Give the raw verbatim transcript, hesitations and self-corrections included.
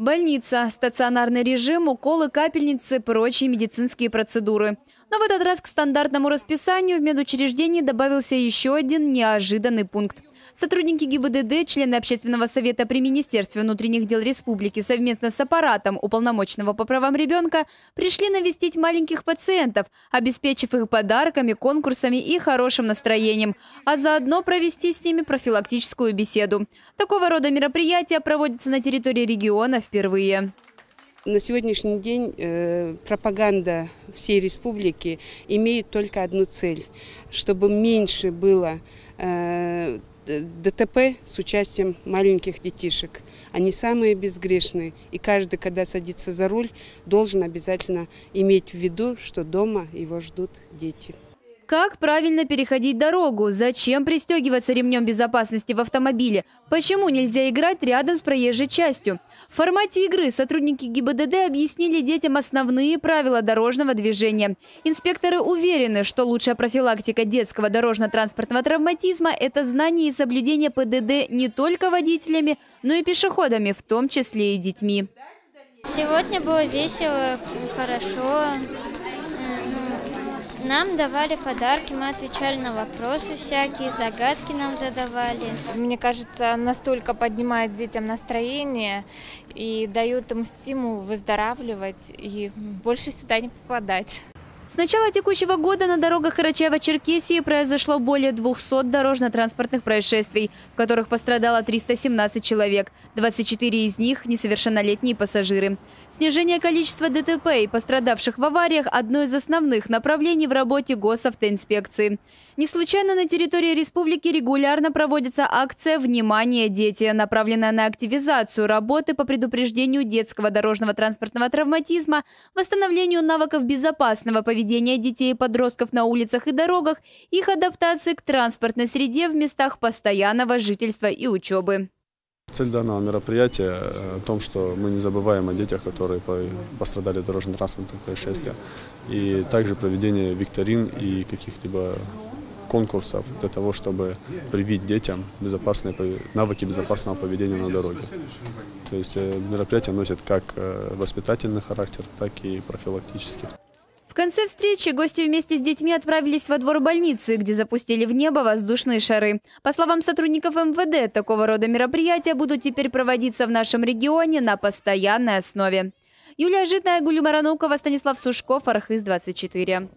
Больница, стационарный режим, уколы, капельницы, прочие медицинские процедуры. Но в этот раз к стандартному расписанию в медучреждении добавился еще один неожиданный пункт. Сотрудники ГИБДД, члены Общественного совета при Министерстве внутренних дел республики совместно с аппаратом уполномоченного по правам ребенка пришли навестить маленьких пациентов, обеспечив их подарками, конкурсами и хорошим настроением, а заодно провести с ними профилактическую беседу. Такого рода мероприятия проводятся на территории региона впервые. На сегодняшний день э, пропаганда всей республики имеет только одну цель, чтобы меньше было э, ДТП с участием маленьких детишек. Они самые безгрешные. И каждый, когда садится за руль, должен обязательно иметь в виду, что дома его ждут дети. Как правильно переходить дорогу? Зачем пристегиваться ремнем безопасности в автомобиле? Почему нельзя играть рядом с проезжей частью? В формате игры сотрудники ГИБДД объяснили детям основные правила дорожного движения. Инспекторы уверены, что лучшая профилактика детского дорожно-транспортного травматизма – это знание и соблюдение ПДД не только водителями, но и пешеходами, в том числе и детьми. Сегодня было весело, хорошо. Нам давали подарки, мы отвечали на вопросы всякие, загадки нам задавали. Мне кажется, настолько поднимает детям настроение и дает им стимул выздоравливать и больше сюда не попадать. С начала текущего года на дорогах Карачаево-Черкесии произошло более двухсот дорожно-транспортных происшествий, в которых пострадало триста семнадцать человек. двадцать четыре из них – несовершеннолетние пассажиры. Снижение количества ДТП и пострадавших в авариях – одно из основных направлений в работе госавтоинспекции. Не случайно на территории республики регулярно проводится акция «Внимание, дети!», направленная на активизацию работы по предупреждению детского дорожного транспортного травматизма, восстановлению навыков безопасного поведения, поведения детей и подростков на улицах и дорогах, их адаптации к транспортной среде в местах постоянного жительства и учебы. Цель данного мероприятия в том, что мы не забываем о детях, которые пострадали в дорожно-транспортных происшествиях, и также проведение викторин и каких-либо конкурсов для того, чтобы привить детям безопасные, навыки безопасного поведения на дороге. То есть мероприятие носит как воспитательный характер, так и профилактический. В конце встречи гости вместе с детьми отправились во двор больницы, где запустили в небо воздушные шары. По словам сотрудников МВД, такого рода мероприятия будут теперь проводиться в нашем регионе на постоянной основе. Юлия Житная, Гулюма Ранукова, Станислав Сушков, Архыз двадцать четыре.